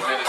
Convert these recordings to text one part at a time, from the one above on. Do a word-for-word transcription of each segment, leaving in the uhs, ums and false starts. Come on.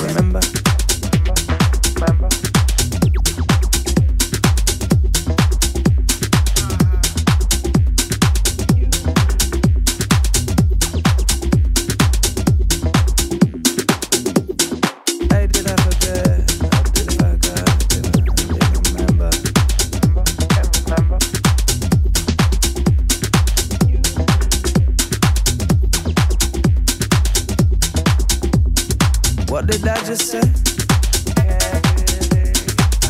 remember, remember. What did I just say? I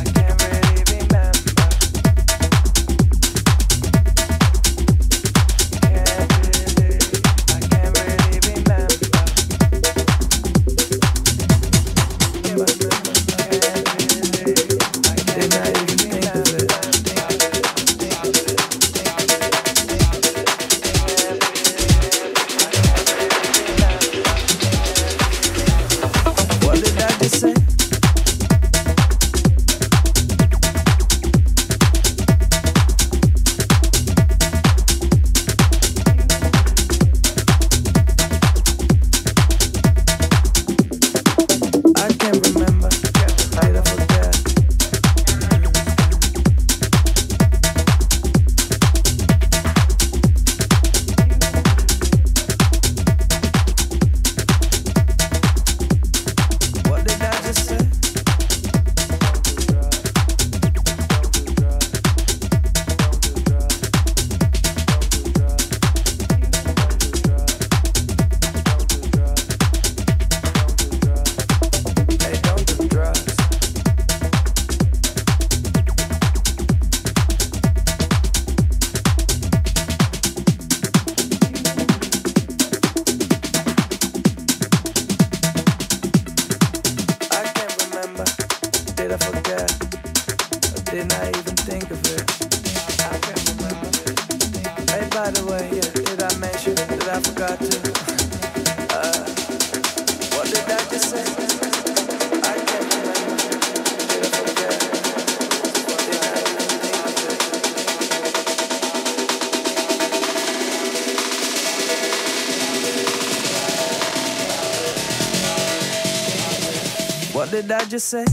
can't really remember. I can't really remember. Did I even think of I forgot, I did not even think of it. I can't remember. Hey, by the way, yeah, did I mention that I forgot to? Uh, what did I just say? I can't remember. Did I forget? Did I even think of it? What did I just say?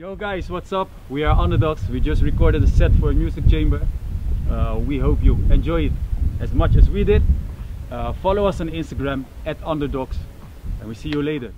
Yo guys, what's up? We are Anderdox. We just recorded a set for Music Chamber. Uh, we hope you enjoy it as much as we did. Uh, follow us on Instagram at Anderdox, and we see you later.